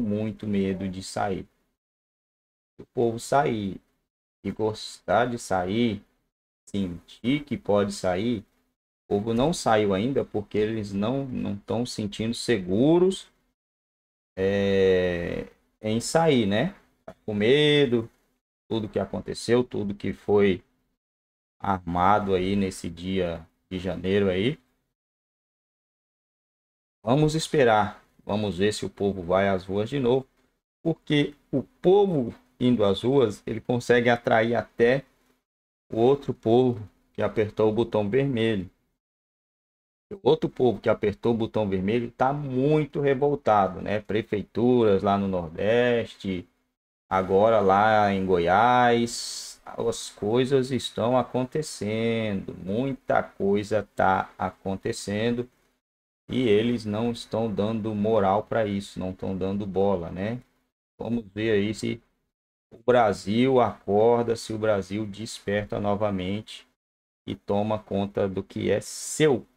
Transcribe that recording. muito medo de sair. Se o povo sair e gostar de sair, sentir que pode sair, o povo não saiu ainda porque eles não estão sentindo seguros em sair, né? Tá com medo, tudo que aconteceu, tudo que foi armado aí nesse dia de janeiro aí. Vamos esperar, vamos ver se o povo vai às ruas de novo, porque o povo indo às ruas, ele consegue atrair até o outro povo que apertou o botão vermelho. O outro povo que apertou o botão vermelho está muito revoltado, né? Prefeituras lá no Nordeste, agora lá em Goiás, as coisas estão acontecendo, muita coisa está acontecendo. E eles não estão dando moral para isso, não estão dando bola, né? Vamos ver aí se o Brasil acorda, se o Brasil desperta novamente e toma conta do que é seu.